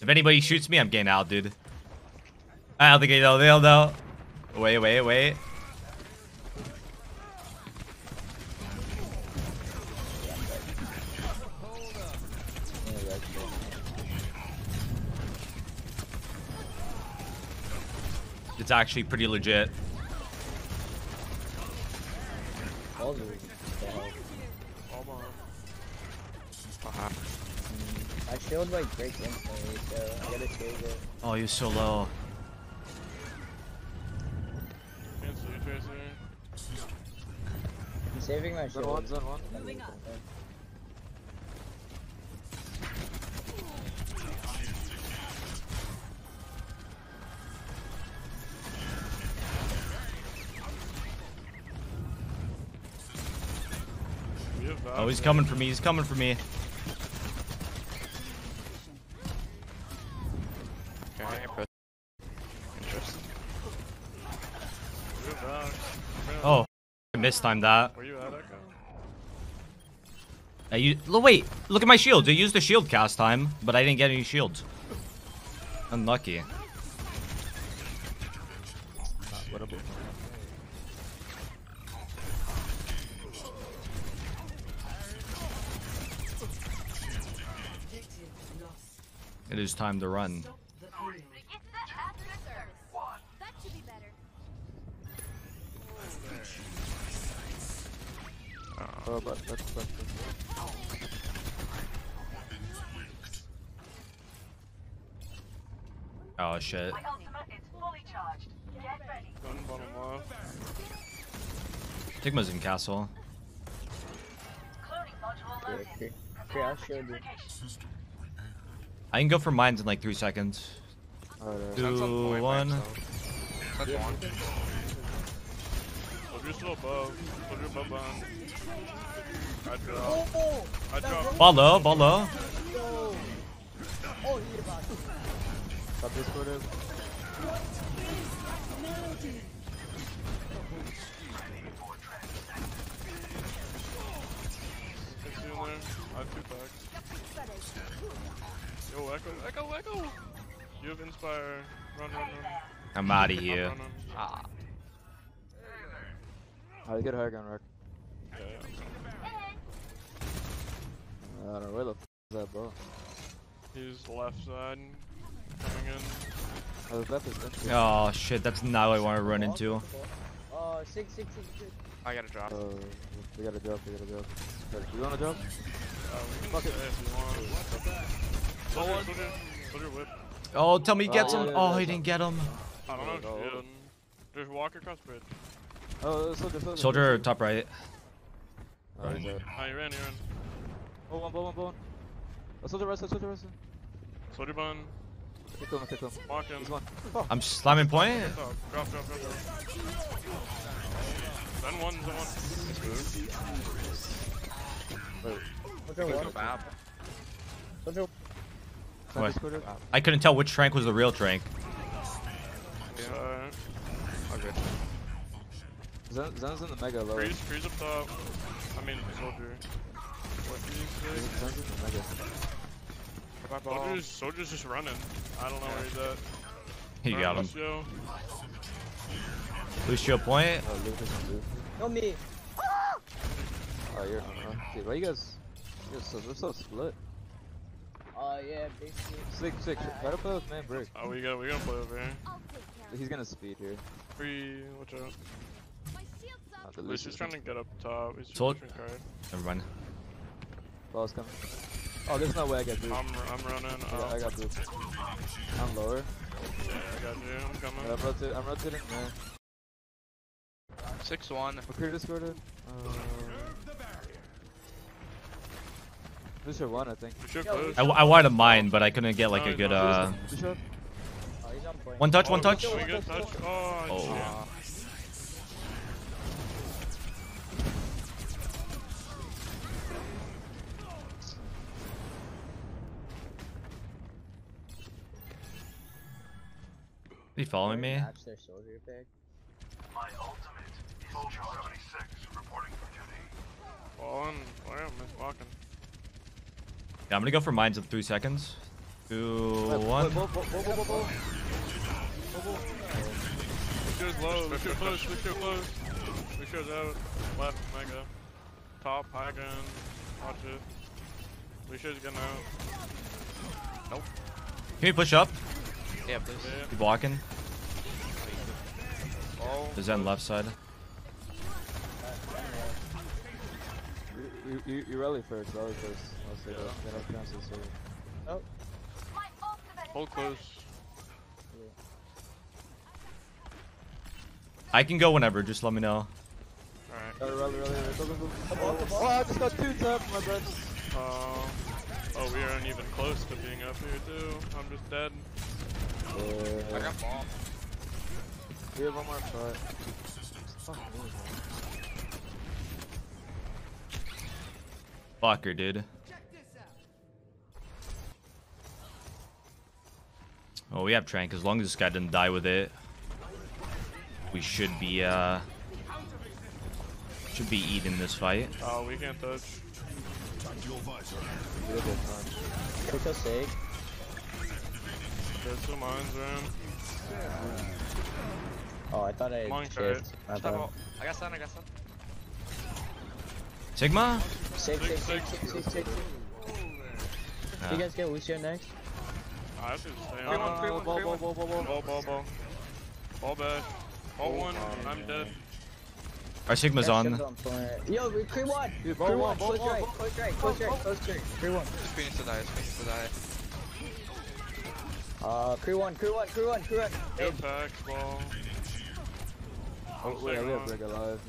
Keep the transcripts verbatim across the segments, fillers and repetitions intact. If anybody shoots me, I'm getting out, dude. I don't think they'll know. They'll Wait, wait, wait. It's actually pretty legit. I shield like break instantly, so I gotta save it. Oh, you're so low. I'm saving my shield. One, one. Moving up. Oh, he's coming for me. He's coming for me. Oh, I mistimed that. I used, wait, look at my shields. I used the shield cast time, but I didn't get any shields. Unlucky. It is time to run. Oh, but that's that's Oh shit. My ultimate is fully charged. Get ready. Gun bottom off. Tigma's in castle. Cloning module loaded. Okay, okay. Okay, I'll show you. I can go for mines in like three seconds. Uh, Do one. That's yeah. one. Hold your slow bow. Hold your bow bomb. I drop. I drop. Ball low, ball low. Stop this for this. I have two packs. Yo, Echo, Echo, Echo! You have Inspire. Run, run, run. I'm out of here. Run, run, run. Ah. How do you get higher gun, Rock? Yeah, yeah. I don't know where the f is that bro. He's left side. Coming in. Oh, the left is oh shit, that's not what I want to run into. Oh, six, six, six, six. I gotta drop. Uh, we gotta drop, we gotta drop. You wanna drop? Oh, tell me he gets him. Oh, he didn't get him. I don't know. Just walk across bridge. Oh, soldier, soldier. Soldier, top right. Oh, he ran, he ran. Oh, one, one, one. Soldier, rest, soldier, rest. Soldier, bun. Kick him, kick him. Walk him. I'm slamming point. Drop, drop, drop, drop. Then one, then one. Wait, what? I couldn't tell which Trank was the real Trank. Yeah. Okay. Zen, Zen's in the mega low. Freeze, freeze up top. I mean, soldier. What do you say? Zen's in the mega. Soldier's, soldier's just running. I don't know where he's at. He got him. Lucio, Lucio point. Oh, Lucio. Help me. Oh, you're huh? Dude, why you guys, you guys so, they're so split. Oh uh, yeah, basically. Six, six, try to play with man break. Oh, we gotta, we gotta play over here. He's gonna speed here. Free, watch out. Oh, Lucy's Lucy. trying to get up top. He's Told. Never mind. Ball's coming. Oh, there's no way I got blue. I'm, I'm running. Yeah, I got blue. I'm lower. Yeah, I got you. I'm coming. Yeah, I'm, rotating, I'm rotating man. six one. We're discorded. Uh, Lucio won, I think. I, I wanted a mine, but I couldn't get like no, a good. uh... Oh, one touch, one touch. Oh, touch. touch. Oh, oh. Are you following me? My ultimate is seventy-six reporting for duty. Fallen. Why am I walking? Yeah, I'm gonna go for mines in three seconds. Two, wait, one. Wait, wait, wait, wait, wait, wait, wait, wait. Lucia's low. Lucia's close. Lucia's close. Lucia's out. Left, mega. Top, high gun. Watch it. Lucia's gonna out. Nope. Can you push up? Yeah, please. Yeah. You blocking? Oh. The Zen left side. You, you, you rally first, rally first. I'll say yeah. that. Then I'll cancel this over. Oh. Hold close. I can go whenever, just let me know. Alright. Oh, rally, rally, rally. Go, go, go. Oh, oh, I just got two tapped, my bad. Uh, oh, we aren't even close to being up here, too. I'm just dead. Uh, I got bomb. We have one more shot. Fuck, Fucker, dude. Oh, we have Trank. As long as this guy didn't die with it, we should be, uh... should be eating this fight. Oh, we can't touch. We have a touch. Take us egg. There's some mines, man. Oh, I thought I... Mine tried. I got stun, I got stun. Sigma? Six, six, six, six, six, six. You guys get Lucio next? I should stay on. Ball, ball, ball, ball, ball, ball, ball. Ball bad. Ball one, I'm dead. Our Sigma's on. Yo, cream one! Cream one, close right, close right, close right, close right. Cream one. Just Phoenix to die, just Phoenix to die. Uh, crew one, crew one, crew one, crew one. Go packs, ball. Oh, wait, I live like alive.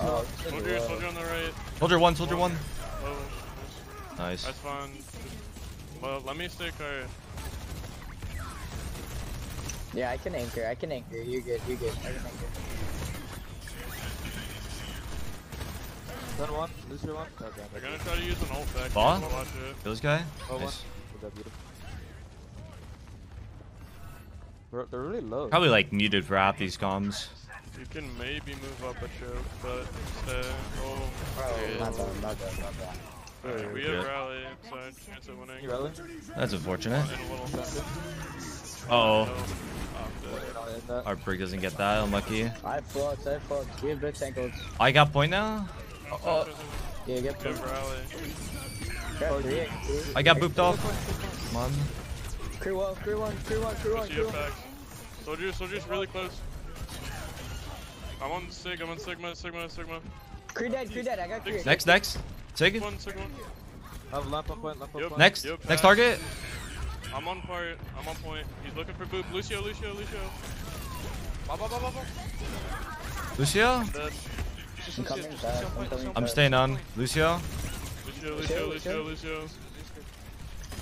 Uh, soldier, soldier on the right. Soldier one, soldier one. Oh, nice. That's fine. Well, let me stick her. Yeah, I can anchor, I can anchor. You're good, you're good. I can anchor. That one, loser one. Okay. They're gonna try to use an ult back. Ball? Those guy? Oh, nice. They're really low. Probably like needed for half these comms. You can maybe move up a choke, but uh, oh, oh not bad, not bad, not bad. Right, we have rally, so I have a chance of winning. Rally? That's unfortunate. Uh oh. Our brig doesn't get that, unlucky. I fucked, I fucked. We have big tankles. I got point now? Uh oh. Yeah, get point. I got booped off. Come on. Crew one, crew one, crew one, crew one, crew one. Soldiers, soldiers really close. I'm on Sig, I'm on Sigma, Sigma, Sigma. Crew dead, crew dead, I got crew. Next, next. Sig. One, Sig one. I have lamp up point, lamp up point. Next, yep, next target. I'm on part, I'm on point. He's looking for boop. Lucio, Lucio, Lucio. Ba, ba, ba, ba, ba. Lucio? I'm, coming back, I'm, coming I'm staying on. Lucio? Lucio, Lucio, Lucio, Lucio.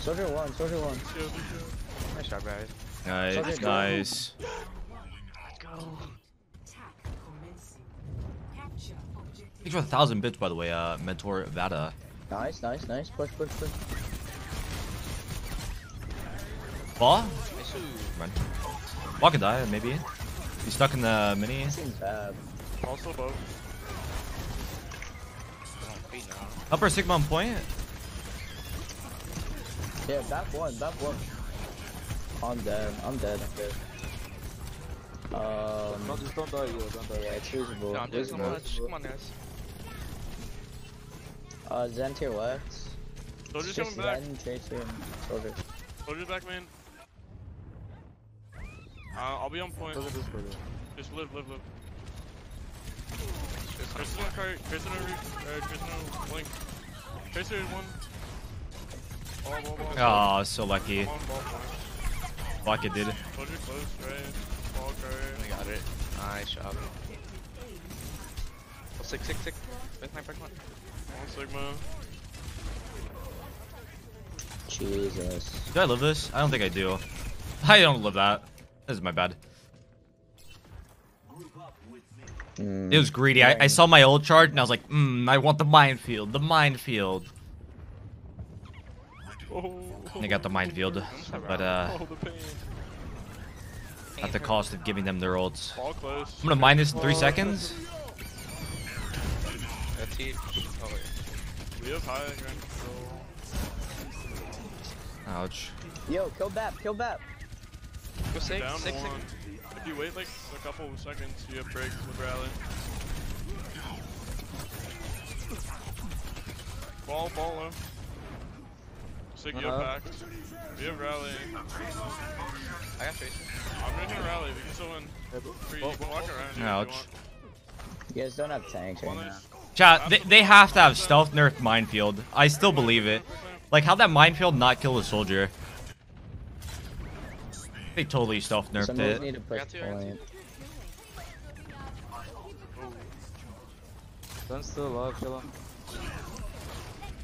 Soldier one, soldier one. Nice shot, guys. Nice, nice. Let's go. Thanks for a thousand bits, by the way, uh, Mentor Vada. Nice, nice, nice. Push, push, push. Ball? Run. Ball can die, maybe. He's stuck in the mini. Also both. Upper Sigma on point. Yeah, back one, back one. I'm dead, I'm dead, I'm dead. Um, no, just don't die, yo, don't die. Yeah, it's usable. No, I'm doing so much. Come on, guys. Uh, Zen to your left. Soldier's coming back. Soldier. Soldier's back, man. Uh, I'll be on point. Just live, live, live. Kristen on cart, Kristen over, Kristen on blink. Kristen is one. Ball, ball, ball. Oh, so lucky. Fuck it, dude. Soldier close, right? Ball, I got it. Nice shot. Oh, sick, sick, sick. Break my, break my. One Sigma. Jesus. Do I live this? I don't think I do. I don't live that. This is my bad. Mm. It was greedy. I, I saw my old charge and I was like, mmm, I want the minefield. The minefield. Oh, they got the minefield, but uh, at the cost of giving them their ults. I'm gonna mine this in three seconds. We have high ground control. Ouch. Yo, kill Bap, kill Bap. Go six, down six, one. Six. If you wait like a couple of seconds, you have breaks with rally. Ball, ball low. Sig, you have pack. You have rally. I got Tracer. I'm gonna do rally, we can still win. Free, you can walk around here if you want. You guys don't have tanks right now. Chat, they, they have to have stealth nerf minefield. I still believe it. Like, how'd that minefield not kill a soldier? They totally stealth nerfed it. Need to push point. I'm still alive, kill him.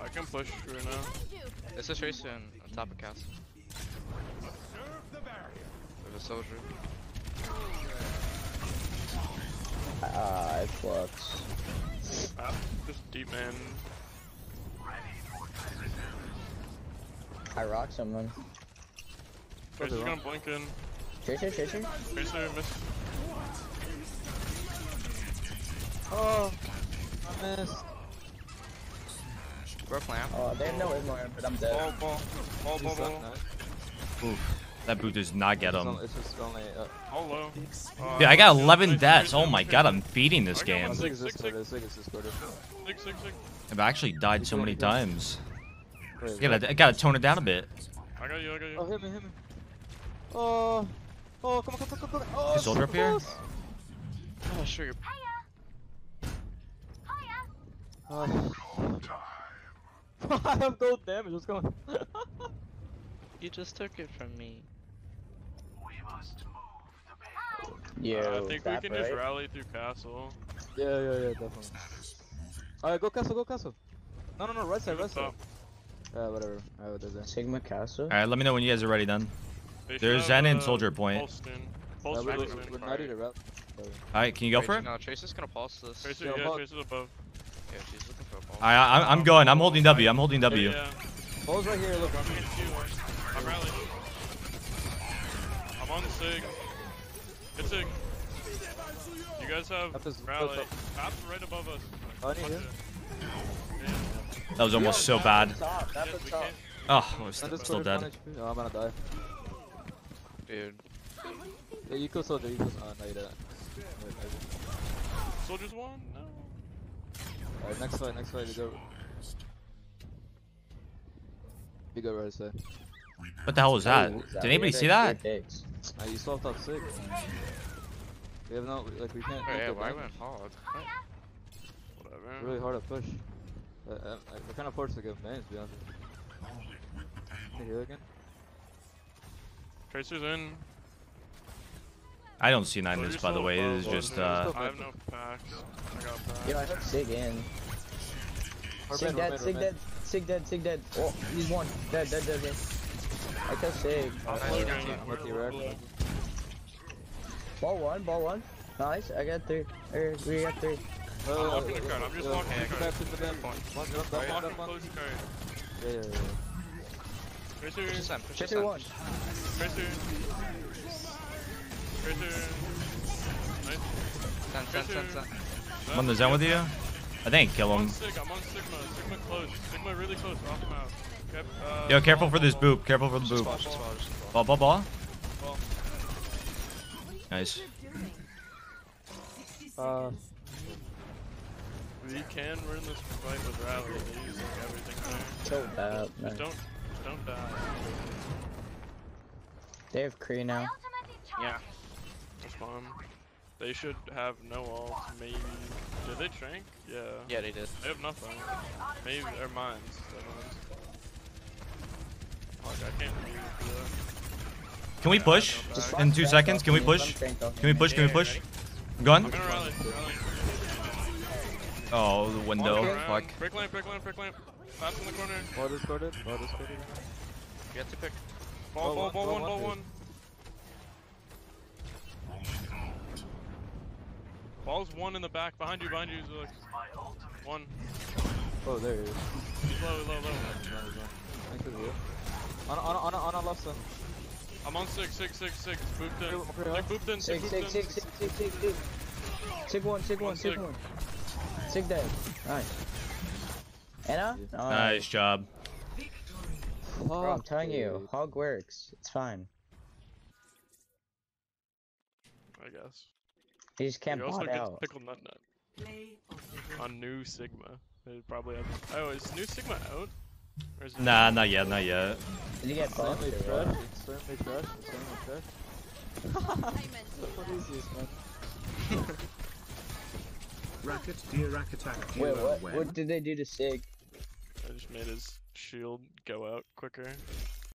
I can push right now. There's a Tracer on top of castle. There's a soldier. Ah, it flux. Ah, just deep man. I rock someone. Tracer's gonna blink in. Tracer, Tracer? Tracer, missed. Oh, I missed. Broke lamp. Oh, they have no inline, but I'm dead. Ball, ball, ball, ball, ball. ball. Oof. That boot does not get him. It's just only, uh, oh, uh, dude, I got eleven deaths. Oh my god, I'm beating this game. I've actually died so many times. I gotta, I gotta tone it down a bit. I got you, I got you. Oh, hit me, hit me. Oh, oh, come on, come on, come on, come on. Oh, soldier up here? Oh, sure. Oh, I have no damage. What's going on? You just took it from me. Yeah, uh, I think we can right? just rally through castle. Yeah, yeah, yeah, definitely. Alright, go castle, go castle. No, no, no, right side, right side. Uh, whatever. Alright, what that? Sigma castle. Alright, let me know when you guys are ready then. They There's Zen and uh, Soldier Point. Uh, Alright, can you go Tracer, for it? No, Tracer's gonna pulse this. Tracer, yeah, yeah, Tracer's above. Yeah, she's looking for a pulse. Alright, I'm, I'm going. I'm holding W. I'm holding W. Yeah, yeah. Bull's right here, look. I'm rallying. I'm on the sig. It's sig. You guys have rally. Tap's right above us. Oh, yeah. That was almost so bad. Oh, I was still, still dead. Oh, I'm gonna die. Dude. Yeah, you kill soldier, you kill soldier. Oh, no, you didn't. Soldiers won? No. Alright, next fight, next fight, we go. You go right side. What the hell was that? Hey, did anybody see that? Uh, you still have top six. We have no, like we can't. Hey, yeah, why went hard? Whatever. It's really hard to push. Uh, uh, we're kind of forced to get mains, to be honest. Can you heal again? Tracer's in. I don't see nine minutes, by the way. It is just. Uh, I have no packs. I got packs. Yo, I hooked Sig in. Sig dead, Sig dead, Sig dead, Sig dead. Oh, he's one. Dead, dead, dead, dead. I can Sig. Ball one, ball one. Nice, I got three. Er, we got three. Oh, I'm just walking the card. I'm just walking. Tracer one. Tracer. Tracer. Nice. I'm on the Zen with you. I think kill him. I'm on Sigma, I'm on Sigma, Sigma close, Sigma really close, rock him out. Kept, uh, yo, careful ball, for this ball, boop, careful for the boop. Ball, ball, ball. ball, ball, ball. Nice. Uh, we can win this fight with Rally, using everything there. Uh, nice. Just don't, just don't die. They have Kree now. Yeah. Just bomb. They should have no ults, maybe. Did they shrink? Yeah. Yeah, they did. They have nothing. Maybe they're mines. Fuck, I can't believe that. Can we push? In two seconds? Can we push? Can we push? Can we push? I'm going. Oh, the window. Fuck. Brick lamp, brick lamp, brick lamp. Pass in the corner. Ball discarded. Ball discarded. You have to pick. Ball, ball, ball, one, ball, one. Ball's one in the back, behind you, behind you, Zulix. One. Oh, there he is. He's low, low, low. Thanks for the view. On, on, on, on, on, left side. I'm on six, six, six, six. Booped in. Sig booped in, sig booped in. Sig, sig, sig, sig, sig, sig. Sig one, sig one, sig one. Sig dead. Nice. Anna? Nice job. fuck, bro, I'm telling dude. you, hog works. It's fine. I guess. He just can't bot out. Pickled Nut Nut. On New Sigma. It probably have... Oh, is New Sigma out? Or is it nah, not yet, not yet. Did you get buffed? It's certainly trash, it's certainly trash. What is this, man? Racket, dear racket, attack. Wait, what? What did they do to Sig? I just made his shield go out quicker.